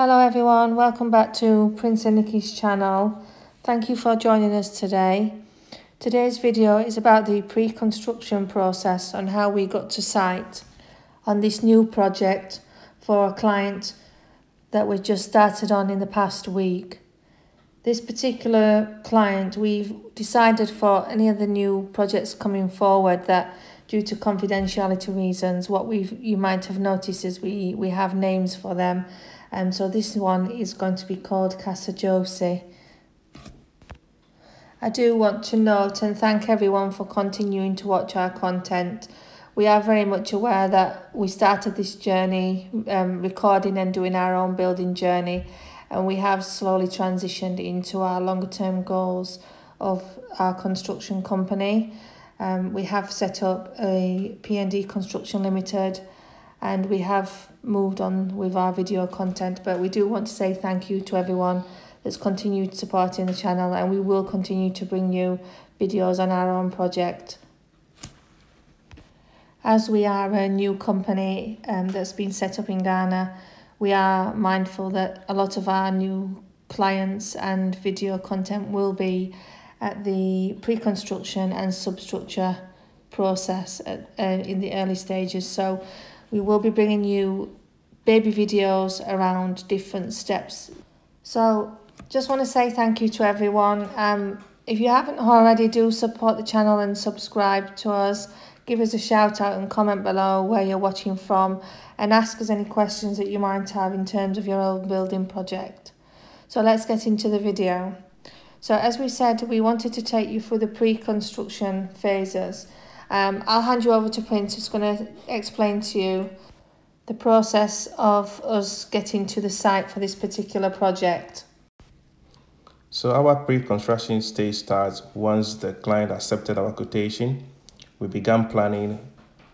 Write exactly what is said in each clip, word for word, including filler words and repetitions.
Hello everyone, welcome back to Prince and Nikki's channel. Thank you for joining us today. Today's video is about the pre-construction process on how we got to site on this new project for a client that we just started on in the past week. This particular client, we've decided for any of the new projects coming forward that due to confidentiality reasons, what we've you might have noticed is we, we have names for them. Um, so this one is going to be called Casa Josie. I do want to note and thank everyone for continuing to watch our content. We are very much aware that we started this journey, um, recording and doing our own building journey, and we have slowly transitioned into our longer term goals of our construction company. Um, we have set up a P N D Construction Limited, and we have moved on with our video content, but we do want to say thank you to everyone that's continued supporting the channel, and we will continue to bring you videos on our own project. As we are a new company um, that's been set up in Ghana, we are mindful that a lot of our new clients and video content will be at the pre-construction and substructure process at, uh, in the early stages. So we will be bringing you baby videos around different steps. So just want to say thank you to everyone. Um, if you haven't already, do support the channel and subscribe to us. Give us a shout out and comment below where you're watching from, and ask us any questions that you might have in terms of your own building project. So let's get into the video. So as we said, we wanted to take you through the pre-construction phases. Um, I'll hand you over to Prince, who's going to explain to you the process of us getting to the site for this particular project. So our pre-construction stage starts once the client accepted our quotation. We began planning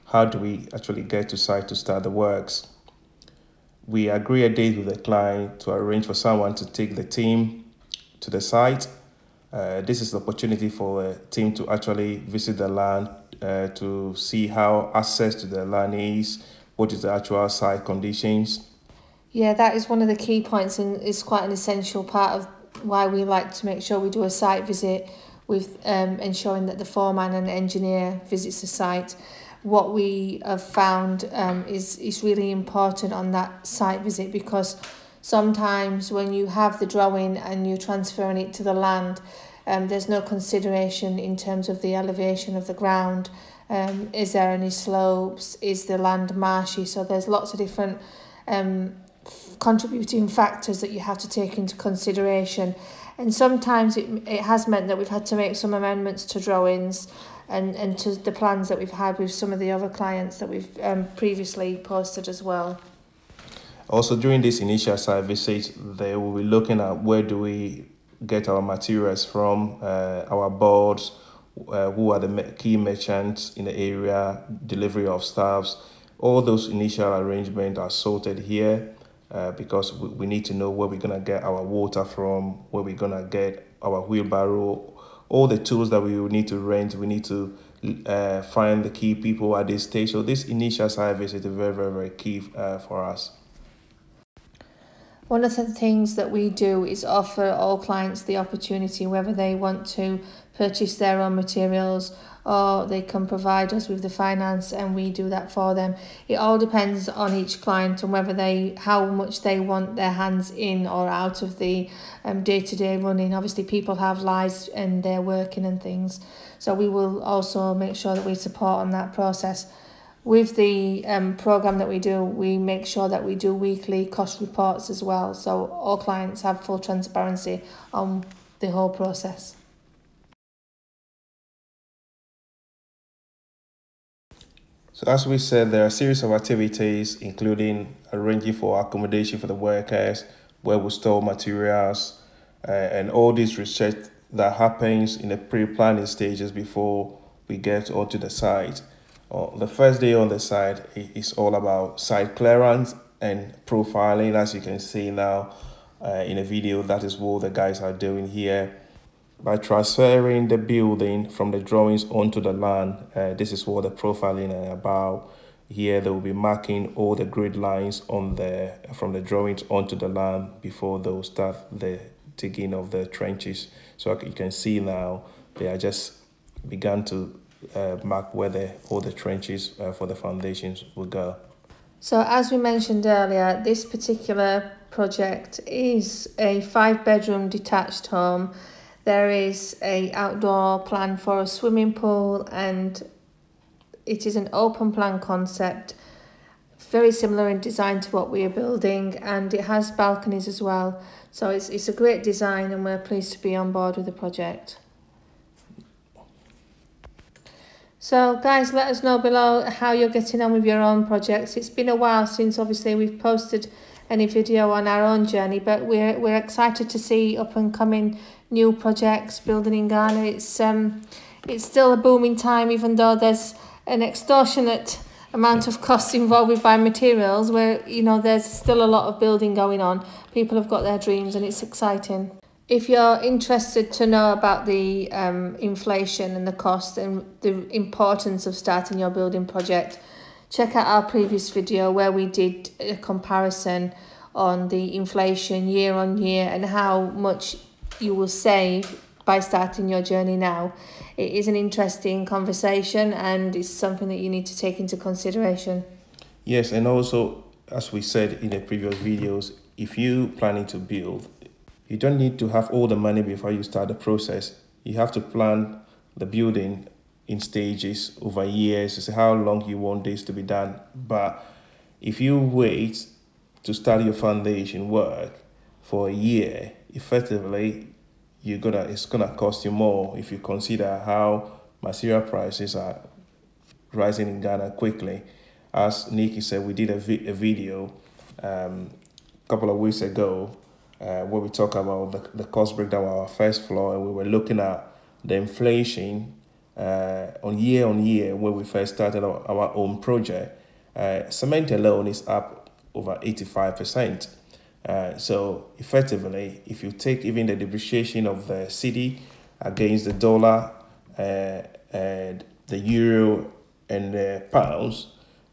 how do we actually get to site to start the works. We agree a date with the client to arrange for someone to take the team to the site. Uh, this is the opportunity for a team to actually visit the land, uh, to see how access to the land is, what is the actual site conditions. Yeah, that is one of the key points, and it's quite an essential part of why we like to make sure we do a site visit, with um, ensuring that the foreman and engineer visits the site. What we have found um, is, is really important on that site visit, because sometimes when you have the drawing and you're transferring it to the land, um, there's no consideration in terms of the elevation of the ground. Um, is there any slopes? Is the land marshy? So there's lots of different um, contributing factors that you have to take into consideration. And sometimes it, it has meant that we've had to make some amendments to drawings and, and to the plans that we've had with some of the other clients that we've um, previously posted as well. Also, during this initial site visit, they will be looking at where do we get our materials from, uh, our boards, uh, who are the key merchants in the area, delivery of staffs. All those initial arrangements are sorted here uh, because we, we need to know where we're going to get our water from, where we're going to get our wheelbarrow, all the tools that we will need to rent. We need to uh, find the key people at this stage. So this initial site visit is very, very, very key uh, for us. One of the things that we do is offer all clients the opportunity, whether they want to purchase their own materials or they can provide us with the finance and we do that for them. It all depends on each client and whether they, how much they want their hands in or out of the um, day-to-day running. Obviously people have lives and they're working and things. So we will also make sure that we support on that process. With the um, program that we do, we make sure that we do weekly cost reports as well. So all clients have full transparency on the whole process. So as we said, there are a series of activities, including arranging for accommodation for the workers, where we store materials, uh, and all this research that happens in the pre-planning stages before we get onto the site. The first day on the site is all about site clearance and profiling. As you can see now uh, in a video, that is what the guys are doing here. By transferring the building from the drawings onto the land, uh, this is what the profiling is about. Here they will be marking all the grid lines on the from the drawings onto the land before they will start the digging of the trenches. So you can see now they are just begun to uh, mark where the, all the trenches uh, for the foundations will go. So as we mentioned earlier, this particular project is a five bedroom detached home. There is a outdoor plan for a swimming pool, and it is an open plan concept, very similar in design to what we are building, and it has balconies as well. So it's, it's a great design, and we're pleased to be on board with the project. So guys, let us know below how you're getting on with your own projects. It's been a while since obviously we've posted any video on our own journey, but we're, we're excited to see up and coming new projects building in Ghana. It's, um, it's still a booming time, even though there's an extortionate amount of costs involved with buying materials, where you know there's still a lot of building going on. People have got their dreams, and it's exciting. If you're interested to know about the um, inflation and the cost and the importance of starting your building project, check out our previous video where we did a comparison on the inflation year on year and how much you will save by starting your journey now. It is an interesting conversation, and it's something that you need to take into consideration. Yes, and also, as we said in the previous videos, if you're planning to build, you don't need to have all the money before you start the process. You have to plan the building in stages over years to see how long you want this to be done. But if you wait to start your foundation work for a year, effectively, You're gonna, it's going to cost you more if you consider how material prices are rising in Ghana quickly. As Nikki said, we did a, vi a video um, a couple of weeks ago uh, where we talked about the, the cost breakdown of our first floor, and we were looking at the inflation uh, on year on year when we first started our, our own project. Uh, cement alone is up over eighty-five percent. Uh, so effectively, if you take even the depreciation of the cedi against the dollar, uh, and the euro and the pounds,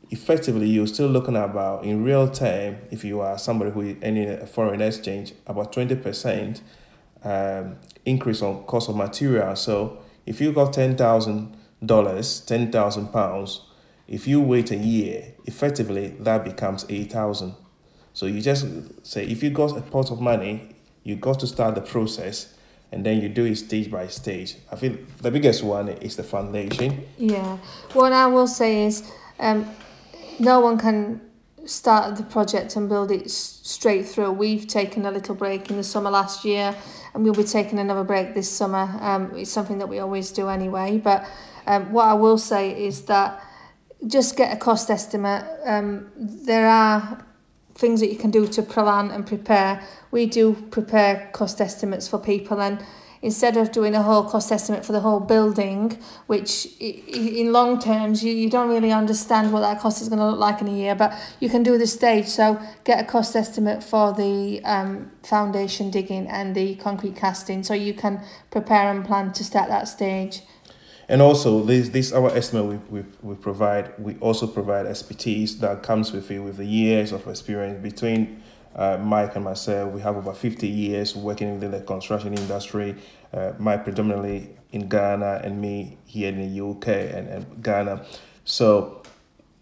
effectively you're still looking about, in real time, if you are somebody who is earning a foreign exchange, about twenty percent um, increase on cost of material. So if you got ten thousand dollars, ten thousand pounds, if you wait a year, effectively that becomes eight thousand. So you just say, if you got a pot of money, you got to start the process, and then you do it stage by stage. I think the biggest one is the foundation. Yeah. What I will say is um, no one can start the project and build it straight through. We've taken a little break in the summer last year, and we'll be taking another break this summer. Um, it's something that we always do anyway. But um, what I will say is that just get a cost estimate. Um, there are things that you can do to plan and prepare. We do prepare cost estimates for people, and instead of doing a whole cost estimate for the whole building, which in long terms you, you don't really understand what that cost is going to look like in a year, but you can do this stage. So get a cost estimate for the um, foundation digging and the concrete casting, so you can prepare and plan to start that stage. And also, this, this our estimate we, we, we provide, we also provide expertise that comes with it, with the years of experience. Between uh, Mike and myself, we have over fifty years working within the construction industry, uh, Mike predominantly in Ghana and me here in the U K and, and Ghana. So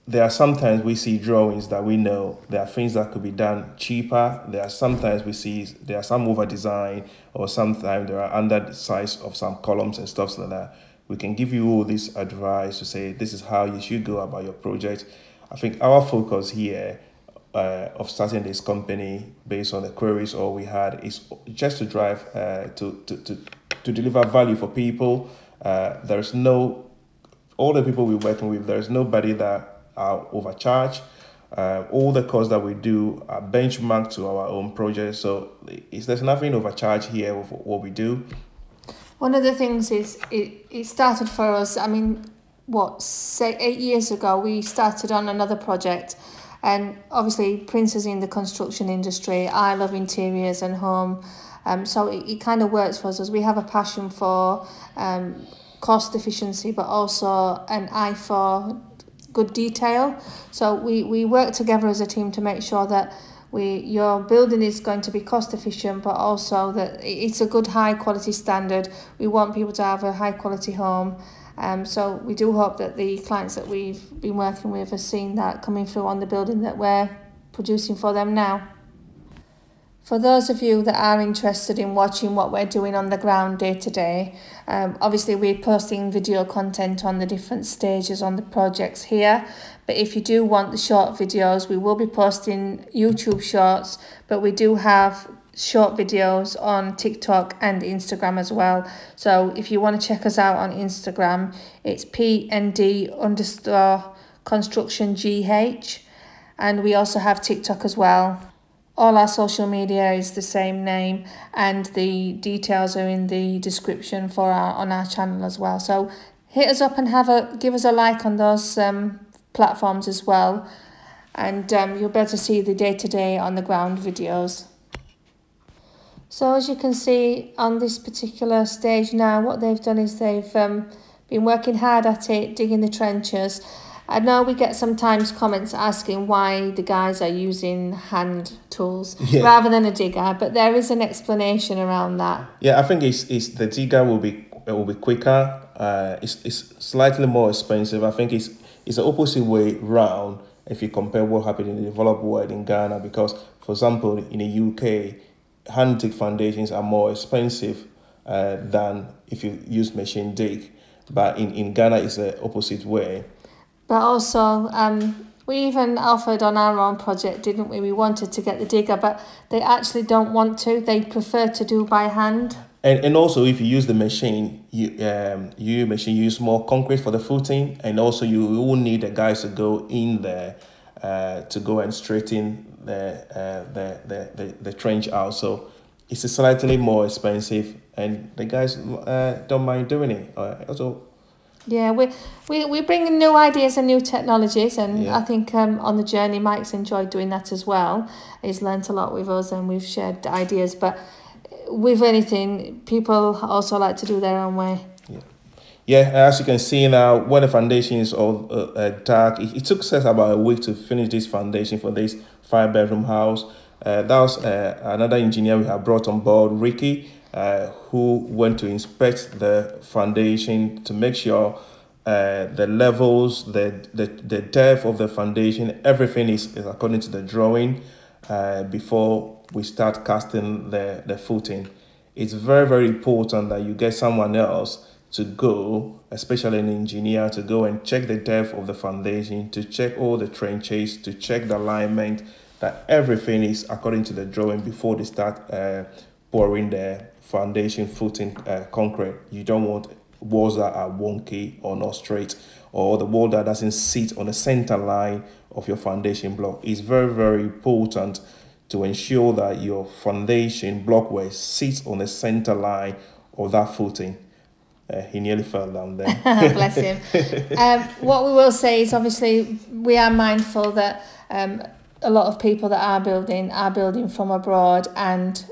there are sometimes we see drawings that we know, there are things that could be done cheaper. There are sometimes we see there are some over design, or sometimes there are under size of some columns and stuff like that. We can give you all this advice to say this is how you should go about your project. I think our focus here uh, of starting this company based on the queries all we had is just to drive, uh, to, to, to, to deliver value for people. Uh, there is no, all the people we're working with, there is nobody that are overcharged. Uh, all the costs that we do are benchmarked to our own project. So it's, there's nothing overcharged here with what we do. One of the things is it, it started for us, I mean, what, say eight years ago, we started on another project. And obviously, Prince is in the construction industry. I love interiors and home. Um, so it, it kind of works for us. We have a passion for um, cost efficiency, but also an eye for good detail. So we, we work together as a team to make sure that we your building is going to be cost efficient, but also that it's a good high quality standard. We want people to have a high quality home. Um, so we do hope that the clients that we've been working with have seen that coming through on the building that we're producing for them now. For those of you that are interested in watching what we're doing on the ground day to day, um, obviously we're posting video content on the different stages on the projects here. But if you do want the short videos, we will be posting YouTube shorts, but we do have short videos on TikTok and Instagram as well. So if you want to check us out on Instagram, it's P N D underscore construction G H. And we also have TikTok as well. All our social media is the same name, and the details are in the description for our on our channel as well. So hit us up and have a give us a like on those um, platforms as well, and um, you'll be able to see the day-to-day on the ground videos. So as you can see on this particular stage now, what they've done is they've um, been working hard at it, digging the trenches. I know we get sometimes comments asking why the guys are using hand tools yeah. rather than a digger, but there is an explanation around that. Yeah, I think it's, it's the digger will be it will be quicker. Uh, it's it's slightly more expensive. I think it's it's the opposite way round if you compare what happened in the developed world in Ghana, because for example in the U K, hand dig foundations are more expensive uh, than if you use machine dig, but in in Ghana it's the opposite way. But also, um, we even offered on our own project, didn't we? We wanted to get the digger, but they actually don't want to. They prefer to do by hand. And and also, if you use the machine, you um, you machine you use more concrete for the footing, and also you will need the guys to go in there, uh, to go and straighten the uh the the the, the trench out. So it's slightly more expensive, and the guys uh don't mind doing it. Uh, also. Yeah, we we we bring in new ideas and new technologies, and yeah. I think um on the journey Mike's enjoyed doing that as well. He's learnt a lot with us, and we've shared ideas. But with anything, people also like to do their own way. Yeah, yeah. As you can see now, when the foundation is all uh, uh, dark, it, it took us about a week to finish this foundation for this five bedroom house. Uh, that was uh, another engineer we have brought on board, Ricky. Uh, who went to inspect the foundation to make sure uh, the levels, the, the the depth of the foundation, everything is, is according to the drawing uh, before we start casting the, the footing. It's very, very important that you get someone else to go, especially an engineer, to go and check the depth of the foundation, to check all the trenches, to check the alignment, that everything is according to the drawing before they start uh, pouring the foundation footing uh, concrete. You don't want walls that are wonky or not straight, or the wall that doesn't sit on the center line of your foundation block. It's very, very important to ensure that your foundation blockway sits on the center line of that footing. Uh, he nearly fell down there. Bless him. Um, what we will say is obviously we are mindful that um, a lot of people that are building are building from abroad, and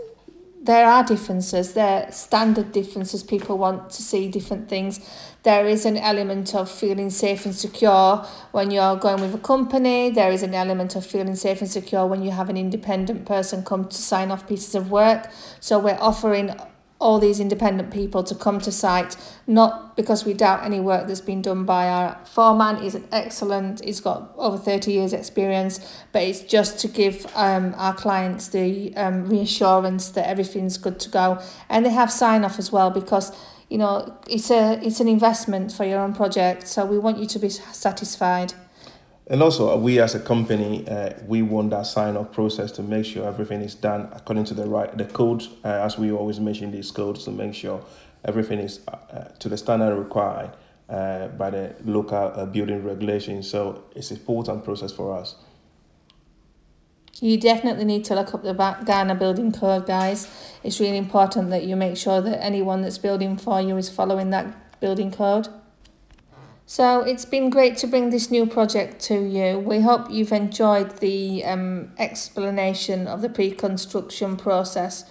there are differences, there are standard differences. People want to see different things. There is an element of feeling safe and secure when you're going with a company. There is an element of feeling safe and secure when you have an independent person come to sign off pieces of work. So we're offering all these independent people to come to site, not because we doubt any work that's been done by our foreman. He's excellent, he's got over thirty years experience, but it's just to give um, our clients the um, reassurance that everything's good to go. And they have sign off as well, because you know it's a it's an investment for your own project, so we want you to be satisfied. And also, we as a company, uh, we want that sign-off process to make sure everything is done according to the right the code, uh, as we always mention these codes, to make sure everything is uh, to the standard required uh, by the local uh, building regulations. So it's an important process for us. You definitely need to look up the Ghana building code, guys. It's really important that you make sure that anyone that's building for you is following that building code. So it's been great to bring this new project to you. We hope you've enjoyed the um, explanation of the pre-construction process.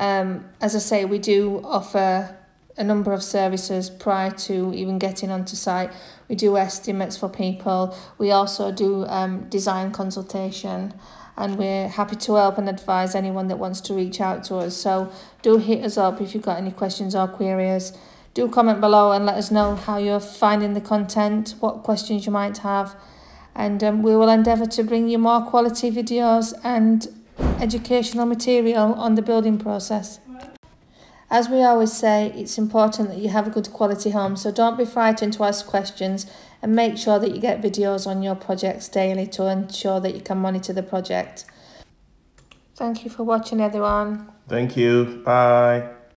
Um, as I say, we do offer a number of services prior to even getting onto site. We do estimates for people. We also do um, design consultation, and we're happy to help and advise anyone that wants to reach out to us. So do hit us up if you've got any questions or queries. Do comment below and let us know how you're finding the content, what questions you might have, and um, we will endeavour to bring you more quality videos and educational material on the building process. As we always say, it's important that you have a good quality home, so don't be frightened to ask questions and make sure that you get videos on your projects daily to ensure that you can monitor the project. Thank you for watching, everyone. Thank you. Bye.